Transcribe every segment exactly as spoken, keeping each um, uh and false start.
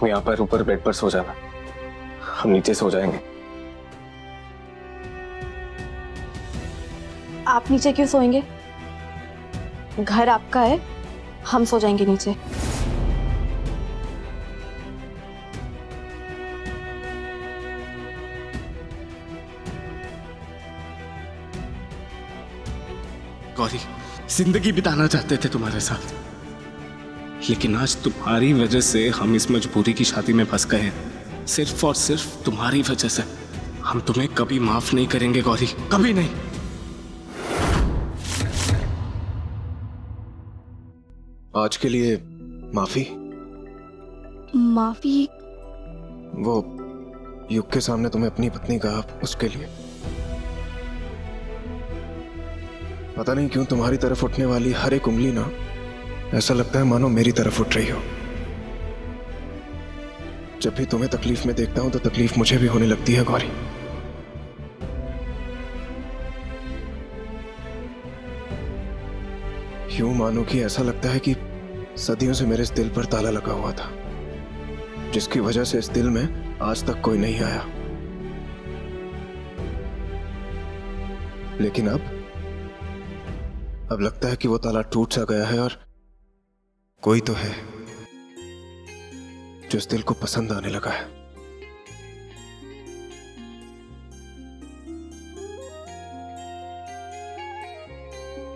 तुम यहाँ पर ऊपर बेड पर सो जाना, हम नीचे सो जाएंगे। आप नीचे क्यों सोएंगे? घर आपका है, हम सो जाएंगे नीचे। गौरी, जिंदगी बिताना चाहते थे तुम्हारे साथ, लेकिन आज तुम्हारी वजह से हम इस मजबूरी की शादी में फंस गए हैं। सिर्फ और सिर्फ तुम्हारी वजह से। हम तुम्हें कभी माफ नहीं करेंगे गौरी, कभी नहीं। आज के लिए माफी। माफी? वो युग के सामने तुम्हें अपनी पत्नी कहा, उसके लिए। पता नहीं क्यों तुम्हारी तरफ उठने वाली हर एक उंगली ना, ऐसा लगता है मानो मेरी तरफ उठ रही हो। जब भी तुम्हें तकलीफ में देखता हूं तो तकलीफ मुझे भी होने लगती है गौरी। यूं मानो कि ऐसा लगता है कि सदियों से मेरे इस दिल पर ताला लगा हुआ था, जिसकी वजह से इस दिल में आज तक कोई नहीं आया। लेकिन अब अब लगता है कि वो ताला टूट सा गया है और कोई तो है जो इस दिल को पसंद आने लगा है।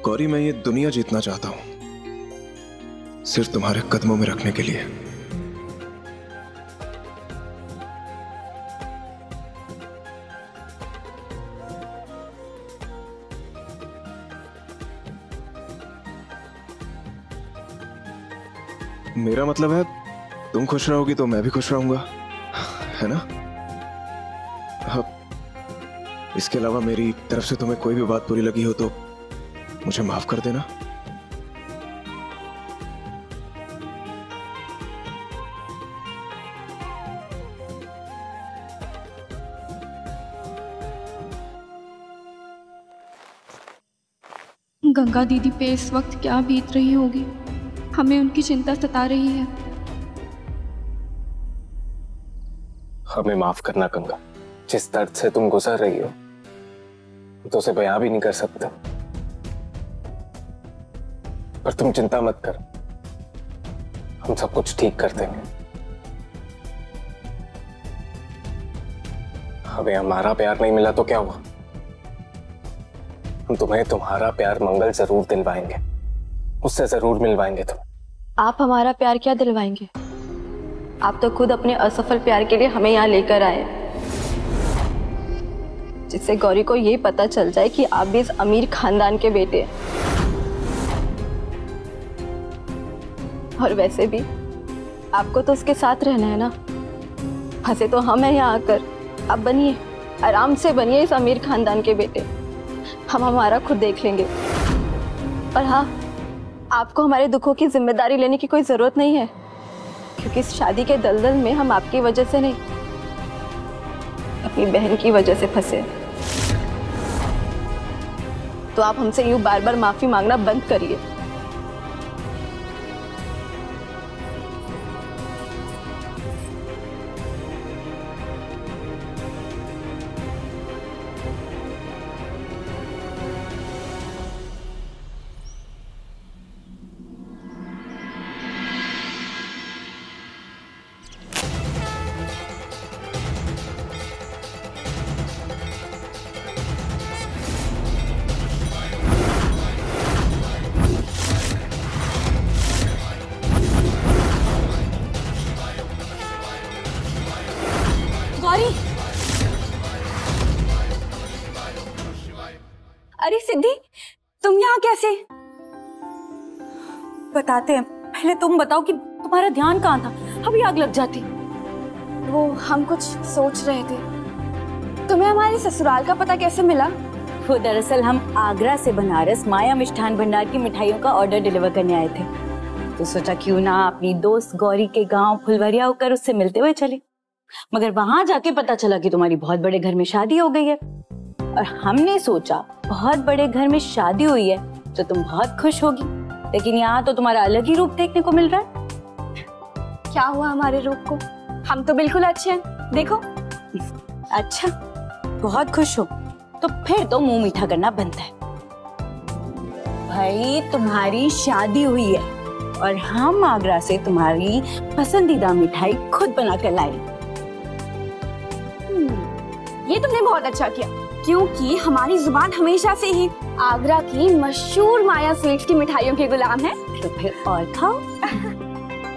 गौरी, मैं ये दुनिया जीतना चाहता हूं सिर्फ तुम्हारे कदमों में रखने के लिए। मेरा मतलब है तुम खुश रहोगी तो मैं भी खुश रहूंगा, है ना? अब इसके अलावा मेरी तरफ से तुम्हें कोई भी बात बुरी लगी हो तो मुझे माफ कर देना। गंगा दीदी पे इस वक्त क्या बीत रही होगी, हमें उनकी चिंता सता रही है। हमें माफ करना गंगा, जिस दर्द से तुम गुजर रही हो तो उसे बयां भी नहीं कर सकता। पर तुम चिंता मत करो, हम सब कुछ ठीक कर देंगे। हमें हमारा प्यार नहीं मिला तो क्या हुआ, हम तुम्हें तुम्हारा प्यार मंगल जरूर दिलवाएंगे, उससे जरूर मिलवाएंगे तुम। आप हमारा प्यार क्या दिलवाएंगे? आप तो खुद अपने असफल प्यार के लिए हमें यहाँ लेकर आए, जिससे गौरी को ये पता चल जाए कि आप भी इस अमीर खानदान के बेटे हैं। और वैसे भी आपको तो उसके साथ रहना है ना, फंसे तो हम हैं यहाँ आकर। आप बनिए, आराम से बनिए इस अमीर खानदान के बेटे, हम हमारा खुद देख लेंगे। और हाँ, आपको हमारे दुखों की जिम्मेदारी लेने की कोई ज़रूरत नहीं है, क्योंकि इस शादी के दलदल में हम आपकी वजह से नहीं, अपनी बहन की वजह से फंसे। तो आप हमसे यूं बार बार माफी मांगना बंद करिए। अरे सिद्धि, तुम यहाँ कैसे? बताते हैं, पहले तुम बताओ कि तुम्हारा ध्यान कहाँ था, अभी आग लग जाती। वो हम कुछ सोच रहे थे। तुम्हें हमारे ससुराल का पता कैसे मिला? वो दरअसल हम आगरा से बनारस माया मिष्ठान भंडार की मिठाइयों का ऑर्डर डिलीवर करने आए थे, तो सोचा क्यों ना अपनी दोस्त गौरी के गाँव फुलवरिया होकर उससे मिलते हुए चले। मगर वहां जाके पता चला कि तुम्हारी बहुत बड़े घर में शादी हो गई है, और हमने सोचा बहुत बड़े घर में शादी हुई है तो तुम बहुत खुश होगी, लेकिन यहाँ तो तुम्हारा अलग ही रूप देखने को मिल रहा है। क्या हुआ हमारे रूप को? हम तो बिल्कुल अच्छे हैं, देखो। अच्छा, बहुत खुश हो तो फिर तो मुंह मीठा करना बनता है। भाई तुम्हारी शादी हुई है और हम आगरा से तुम्हारी पसंदीदा मिठाई खुद बना कर लाए। ये तुमने बहुत अच्छा किया, क्योंकि हमारी जुबान हमेशा से ही आगरा की मशहूर माया स्वीट्स की मिठाइयों के गुलाम है। तो फिर और खाओ।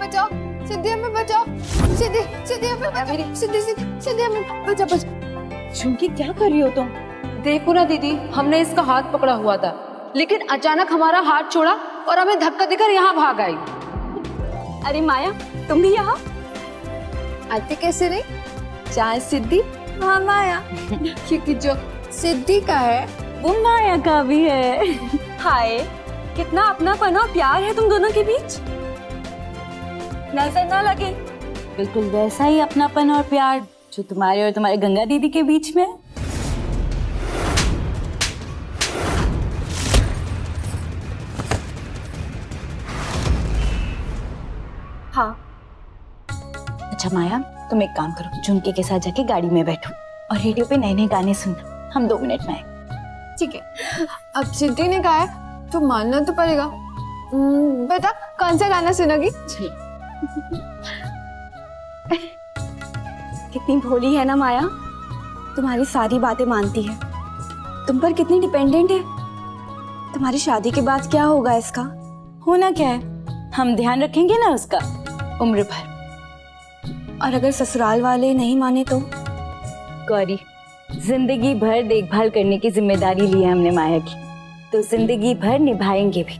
बचाओ सिद्धि, हमें बचाओ सिद्धि, सिद्धि हमें बचाओ, सिद्धि सिद्धि हमें बचाओ, बचाओ। चुनकी क्या कर रही हो तुम? देखो ना दीदी, हमने इसका हाथ पकड़ा हुआ था लेकिन अचानक हमारा हाथ छोड़ा और हमें धक्का देकर यहाँ भाग आई। अरे माया, तुम भी यहाँ आते कैसे रही? चाहे सिद्धि हाँ माया, क्योंकि जो सिद्धि का है वो माया का भी है। हाय, कितना अपनापन और प्यार है तुम दोनों के बीच, नजर ना लगे। बिल्कुल वैसा ही अपनापन और प्यार जो तुम्हारे और तुम्हारे गंगा दीदी के बीच में है। हाँ। अच्छा माया, तुम एक काम करो, झुमके के साथ जाके गाड़ी में बैठो और रेडियो पे नए नए गाने सुनना। हम दो मिनट में आए। ठीक है। अब सिद्धि ने कहा है तो मानना तो पड़ेगा। बेटा कौन सा गाना सुनोगी? कितनी भोली है ना माया, तुम्हारी सारी बातें मानती है, तुम पर कितनी डिपेंडेंट है। तुम्हारी शादी के बाद क्या होगा इसका? होना क्या है, हम ध्यान रखेंगे ना उसका उम्र भर। और अगर ससुराल वाले नहीं माने तो? गौरी, जिंदगी भर देखभाल करने की जिम्मेदारी ली है हमने माया की, तो जिंदगी भर निभाएंगे भी,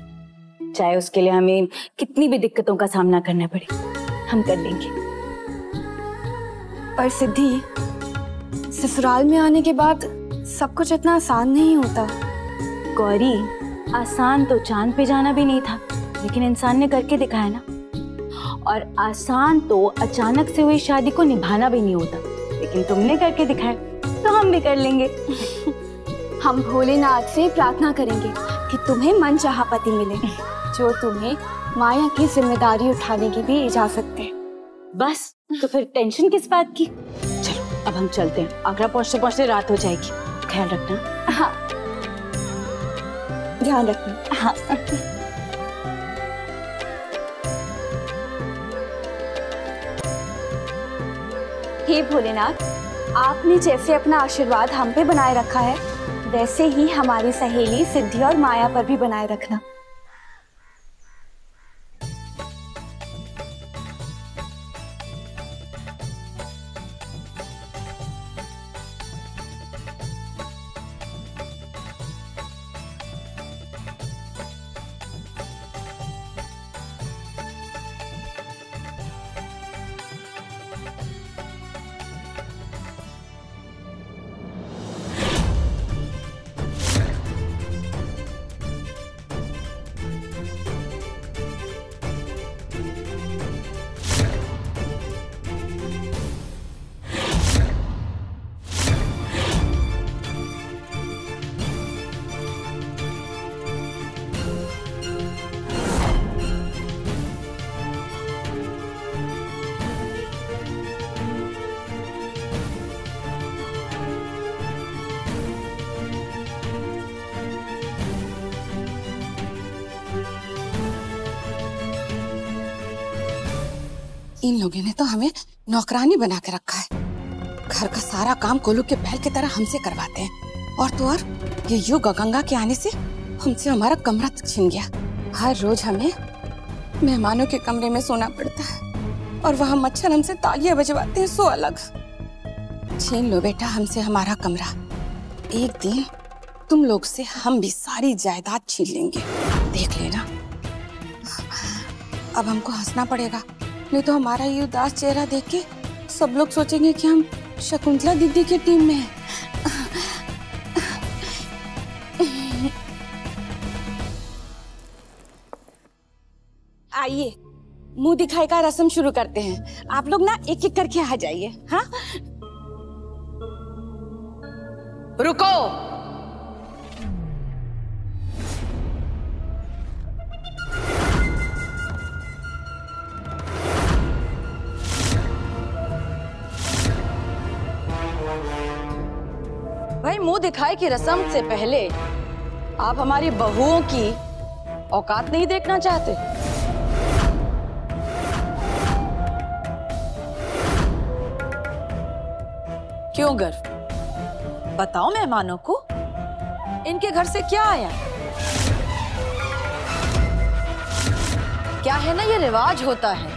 चाहे उसके लिए हमें कितनी भी दिक्कतों का सामना करना पड़े, हम कर लेंगे। पर सिद्धि, ससुराल में आने के बाद सब कुछ इतना आसान नहीं होता। गौरी, आसान तो चांद पे जाना भी नहीं था, लेकिन इंसान ने करके दिखाया ना। और आसान तो अचानक से हुई शादी को निभाना भी नहीं होता, लेकिन तुमने करके दिखाया तो हम भी कर लेंगे। हम भोलेनाथ से प्रार्थना करेंगे कि तुम्हें मनचाहा पति मिले जो तुम्हें माया की जिम्मेदारी उठाने की भी इजाजत दे। बस, तो फिर टेंशन किस बात की? चलो अब हम चलते हैं, आगरा पहुंचते पहुंचते रात हो जाएगी। ख्याल रखना। हाँ, ध्यान रखना। हाँ। हे भोलेनाथ, आपने जैसे अपना आशीर्वाद हम पे बनाए रखा है, वैसे ही हमारी सहेली सिद्धि और माया पर भी बनाए रखना। इन लोगों ने तो हमें नौकरानी बना के रखा है, घर का सारा काम कोलू के बैल की तरह हमसे करवाते हैं। और तो और ये युग गंगा के आने से हमसे हमारा कमरा तक छिन गया। हर रोज हमें मेहमानों के कमरे में सोना पड़ता है और वहाँ मच्छर हमसे तालियां बजवाते हैं। सो अलग छीन लो बेटा हमसे हमारा कमरा, एक दिन तुम लोग से हम भी सारी जायदाद छीन लेंगे, देख लेना। अब हमको हंसना पड़ेगा, नहीं तो हमारा ये उदास चेहरा देख के सब लोग सोचेंगे कि हम शकुंतला दीदी की टीम में हैं। आइए, मुंह दिखाई का रस्म शुरू करते हैं। आप लोग ना एक एक करके आ जाइए। हाँ, रुको। खाए की रस्म से पहले आप हमारी बहुओं की औकात नहीं देखना चाहते? क्यों गर्व? बताओ मेहमानों को इनके घर से क्या आया? क्या है ना, ये रिवाज होता है,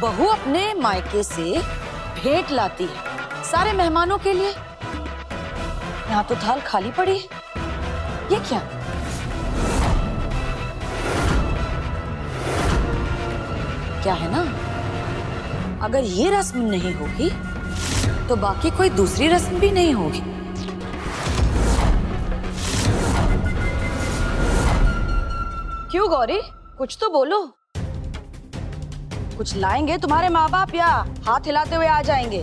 बहू अपने मायके से भेंट लाती है सारे मेहमानों के लिए। यहाँ तो थाल खाली पड़ी है, ये क्या? क्या है ना, अगर ये रस्म नहीं होगी तो बाकी कोई दूसरी रस्म भी नहीं होगी। क्यों गौरी, कुछ तो बोलो। कुछ लाएंगे तुम्हारे माँ बाप या हाथ हिलाते हुए आ जाएंगे?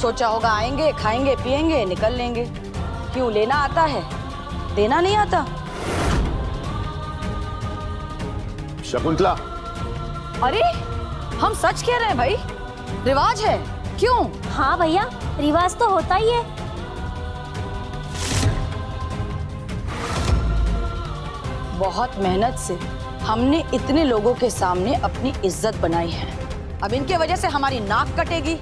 सोचा होगा आएंगे, खाएंगे, पिएंगे, निकल लेंगे। क्यों, लेना आता है, देना नहीं आता? शकुंतला, अरे हम सच कह रहे हैं भाई, रिवाज है। क्यों? हाँ भैया, रिवाज तो होता ही है। बहुत मेहनत से हमने इतने लोगों के सामने अपनी इज्जत बनाई है, अब इनके वजह से हमारी नाक कटेगी?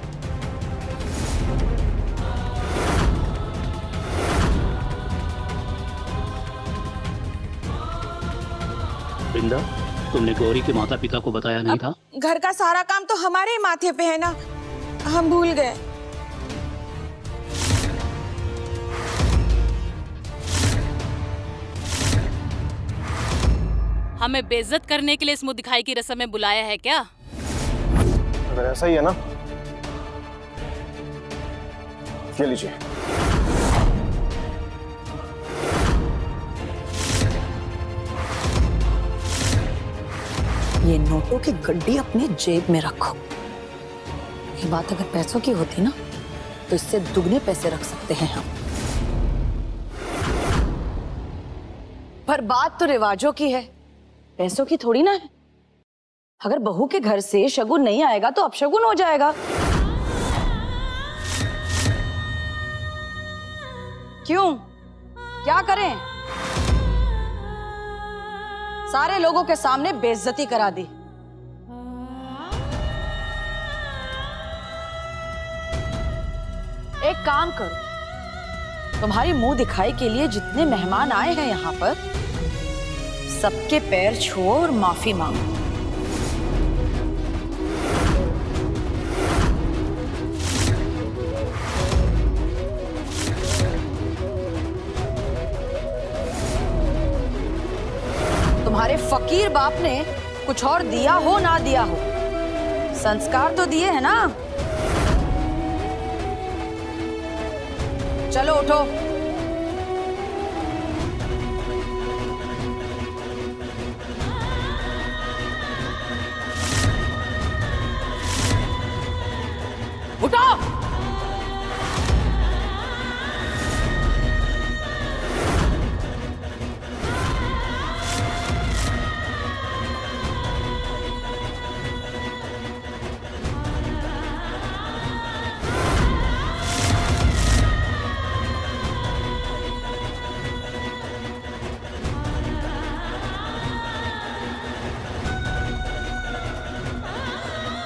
बिंदा, तुमने गौरी के माता पिता को बताया नहीं था? घर का सारा काम तो हमारे ही माथे पे है ना, हम भूल गए। हमें बेइज्जत करने के लिए इस मुंह दिखाई की रस्म में बुलाया है क्या? अगर ऐसा ही है ना, ये लीजिए। ये नोटों की गड्डी अपने जेब में रखो। ये बात अगर पैसों की होती ना तो इससे दुगने पैसे रख सकते हैं हम। पर बात तो रिवाजों की है, पैसों की थोड़ी ना है। अगर बहू के घर से शगुन नहीं आएगा तो अपशगुन हो जाएगा। क्यों, क्या करें? सारे लोगों के सामने बेइज्जती करा दी। एक काम करो, तुम्हारी मुंह दिखाई के लिए जितने मेहमान आए हैं यहाँ पर, सबके पैर छुओ और माफी मांगो। तुम्हारे फकीर बाप ने कुछ और दिया हो ना दिया हो, संस्कार तो दिए हैं ना। चलो उठो। उठो।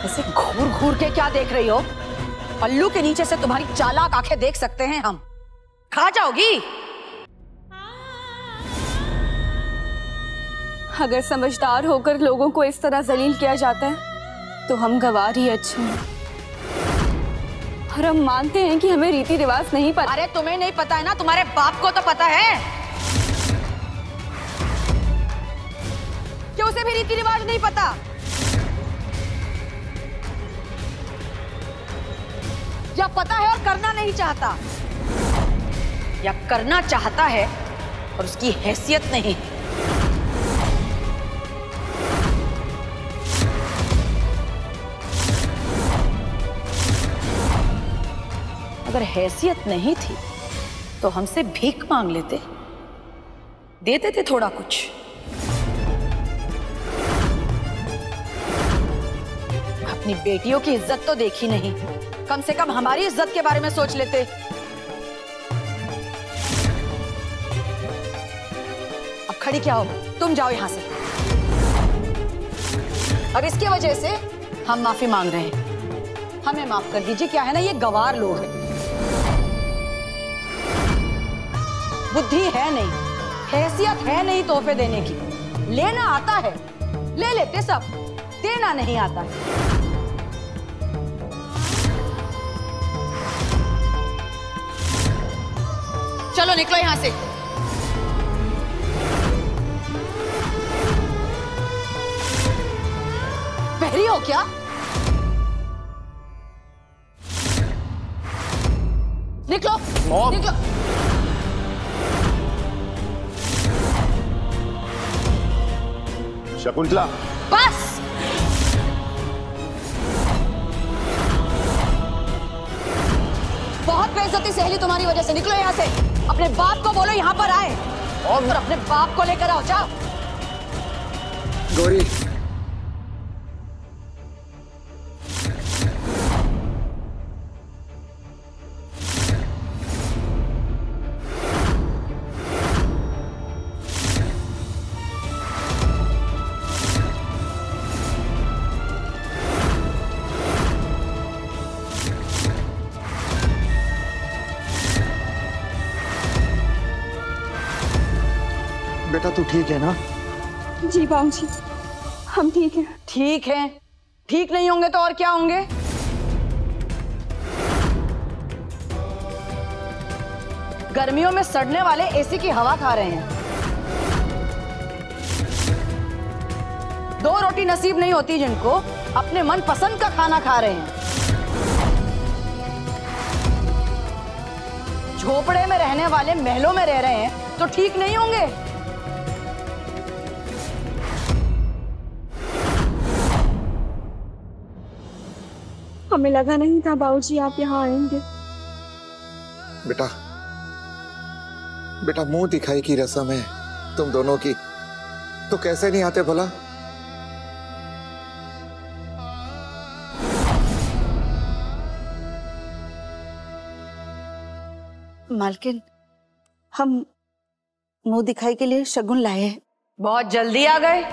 ऐसे घूर घूर के क्या देख रही हो? पल्लू के नीचे से तुम्हारी चालाक आंखें देख सकते हैं हम, खा जाओगी। अगर समझदार होकर लोगों को इस तरह जलील किया जाता है तो हम गवार ही अच्छे हैं। और हम मानते हैं कि हमें रीति रिवाज नहीं पता। अरे तुम्हें नहीं पता है ना, तुम्हारे बाप को तो पता है। क्यों उसे भी रीति रिवाज नहीं पता? या पता है और करना नहीं चाहता, या करना चाहता है और उसकी हैसियत नहीं। अगर हैसियत नहीं थी तो हमसे भीख मांग लेते, दे देते थोड़ा कुछ। अपनी बेटियों की इज्जत तो देखी नहीं, कम से कम हमारी इज्जत के बारे में सोच लेते। अब खड़ी क्या हो, तुम जाओ यहां से। अब इसकी वजह से हम माफी मांग रहे हैं, हमें माफ कर दीजिए। क्या है ना, ये गवार लोग हैं, बुद्धि है नहीं, हैसियत है नहीं तोहफे देने की। लेना आता है, ले लेते सब, देना नहीं आता है। चलो निकलो यहां से। बहरी हो क्या? निकलो निकलो। शकुंतला बस। बहुत बेइज्जती सहेली तुम्हारी वजह से। निकलो यहाँ से। अपने बाप को बोलो यहाँ पर आए और फिर अपने बाप को लेकर आओ। जाओ। गौरी, बेटा तू ठीक है ना? जी बाबू जी, हम ठीक हैं। ठीक हैं? ठीक नहीं होंगे तो और क्या होंगे? गर्मियों में सड़ने वाले एसी की हवा खा रहे हैं। दो रोटी नसीब नहीं होती जिनको, अपने मन पसंद का खाना खा रहे हैं। झोपड़े में रहने वाले महलों में रह रहे हैं तो ठीक नहीं होंगे? हमें लगा नहीं था बाबूजी आप यहाँ आएंगे। बेटा, बेटा मुंह दिखाई की रस्म है तुम दोनों की, तो कैसे नहीं आते भला? मालकिन, हम मुंह दिखाई के लिए शगुन लाए हैं। बहुत जल्दी आ गए।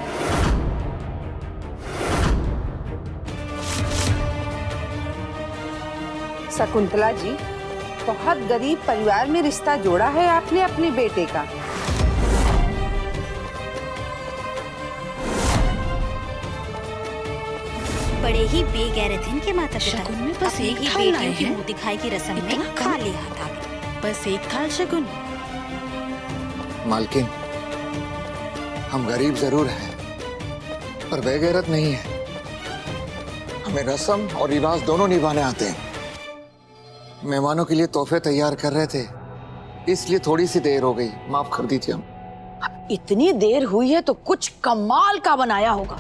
शकुंतला जी, बहुत गरीब परिवार में रिश्ता जोड़ा है आपने अपने बेटे का। बड़े ही बेगैरतिन के माता पिता शगुन में बस एक ही बेटियों की मुंह दिखाई की रस्म में खा लिया था। बस एक थाल शगुन। मालकिन, हम गरीब जरूर हैं पर बेगैरत नहीं है। हमें रस्म और रिवाज दोनों निभाने आते हैं। मेहमानों के लिए तोहफे तैयार कर रहे थे, इसलिए थोड़ी सी देर हो गई, माफ कर दीजिए। हम इतनी देर हुई है तो कुछ कमाल का बनाया होगा।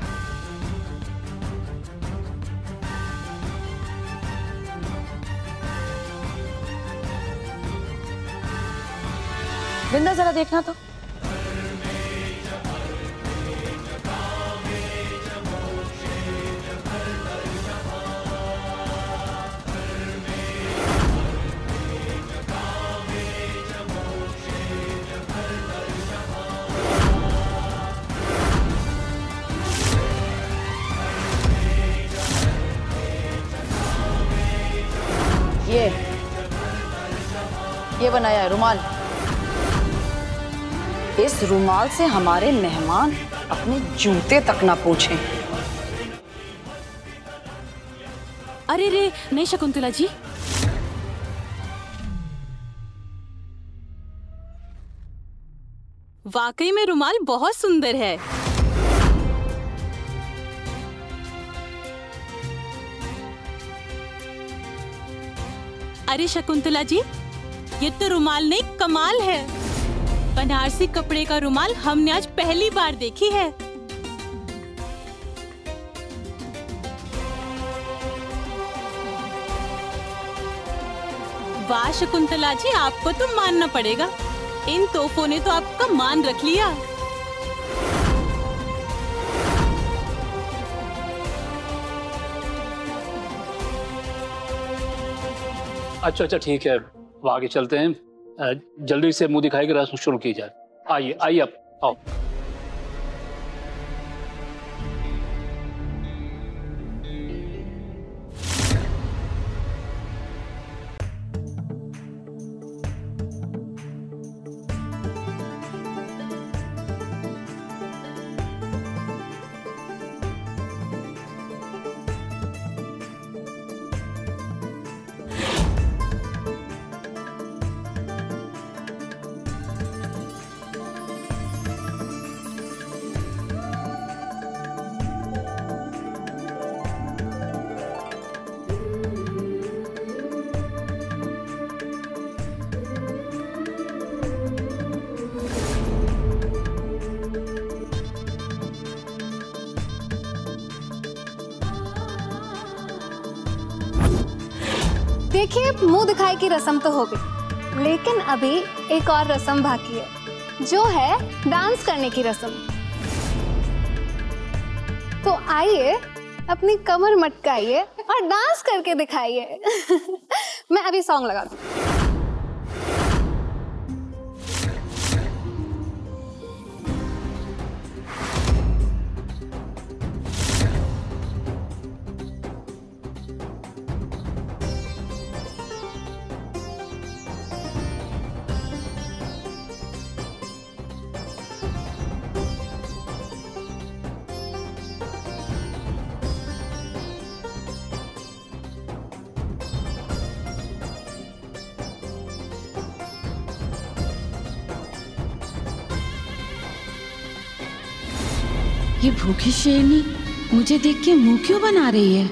बिंदा जरा देखना तो। ये ये बनाया है रुमाल। इस रुमाल से हमारे मेहमान अपने जूते तक ना पूछें। अरे रे नहीं शकुंतला जी, वाकई में रुमाल बहुत सुंदर है। अरे शकुंतला जी, ये तो रुमाल नहीं कमाल है। बनारसी कपड़े का रुमाल हमने आज पहली बार देखी है। वाह शकुंतला जी, आपको तो मानना पड़ेगा, इन तोहफों ने तो आपका मान रख लिया। अच्छा अच्छा ठीक है, अब आगे चलते हैं, जल्दी से मुंह दिखाई की रस्म शुरू की जाए। आइए आइए आप आओ। देखिए मुंह दिखाई की रस्म तो हो गई, लेकिन अभी एक और रस्म बाकी है जो है डांस करने की रस्म। तो आइए अपनी कमर मटकाइए और डांस करके दिखाइए। मैं अभी सॉन्ग लगा दूँ। ये भूखी शेरनी मुझे देख के मुंह क्यों बना रही है?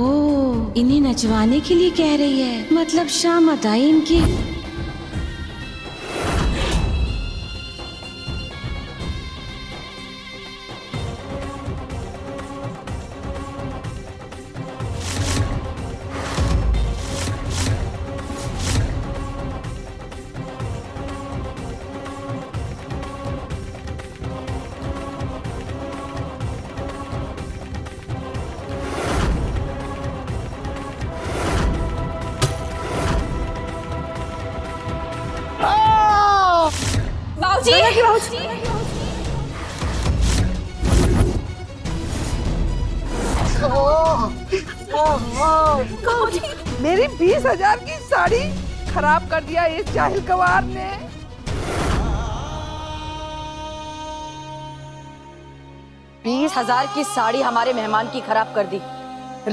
ओह, इन्हें नचवाने के लिए कह रही है, मतलब शाम आए इनकी। जी, जी, ओ, ओ, ओ, मेरी बीस हजार की साड़ी खराब कर दिया इस जाहिल गवार ने। बीस हजार की साड़ी हमारे मेहमान की खराब कर दी।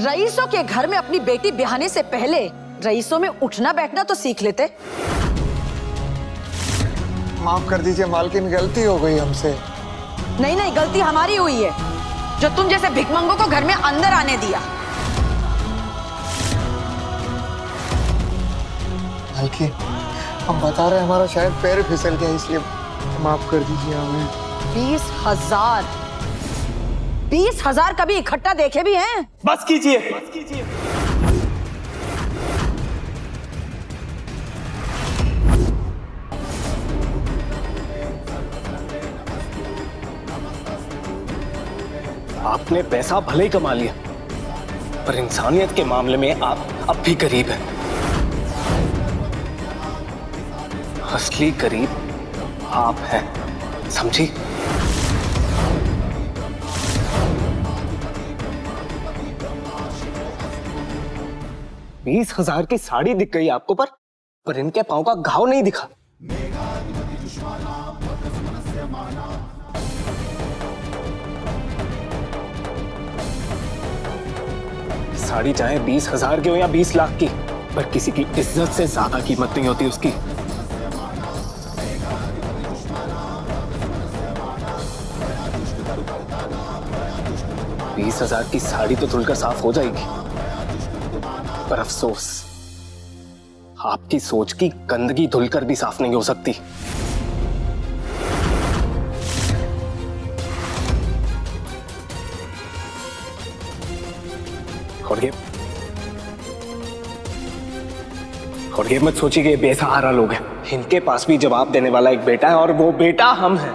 रईसों के घर में अपनी बेटी ब्याहने से पहले रईसों में उठना बैठना तो सीख लेते। माफ कर दीजिए मालकिन, गलती हो गई हमसे। नहीं नहीं, गलती हमारी हुई है जो तुम जैसे भिखमंगों को घर में अंदर आने दिया। मालकिन, हम बता रहे हमारा शायद पैर फिसल गया, इसलिए माफ कर दीजिए हमें। बीस हजार बीस हजार कभी इकट्ठा देखे भी हैं? बस कीजिए बस कीजिए। आपने पैसा भले ही कमा लिया, पर इंसानियत के मामले में आप अब भी गरीब हैं। असली गरीब आप हैं, समझी? बीस हजार की साड़ी दिख गई आपको, पर पर इनके पाँव का घाव नहीं दिखा। साड़ी चाहे बीस हजार की हो या बीस लाख की, पर किसी की इज्जत से ज्यादा कीमत नहीं होती उसकी। बीस हजार की साड़ी तो धुलकर साफ हो जाएगी, पर अफसोस आपकी सोच की गंदगी धुलकर भी साफ नहीं हो सकती। और ये मत सोचिए कि बेसहारा लोग हैं, इनके पास भी जवाब देने वाला एक बेटा है, और वो बेटा हम हैं।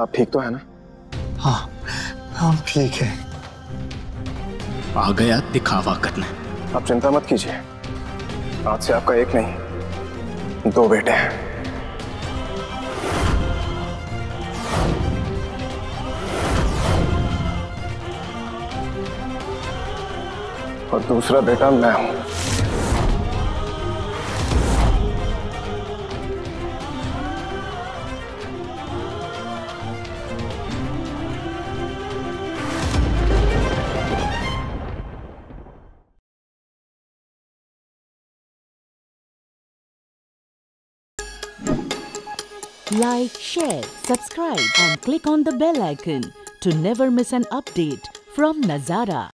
आप ठीक तो है ना? हाँ हाँ ठीक है। आ गया दिखावा करने। आप चिंता मत कीजिए, आज से आपका एक नहीं दो बेटे हैं। और दूसरा बेटा मैं हूं। Like, share, subscribe and click on the bell icon to never miss an update from Nazara।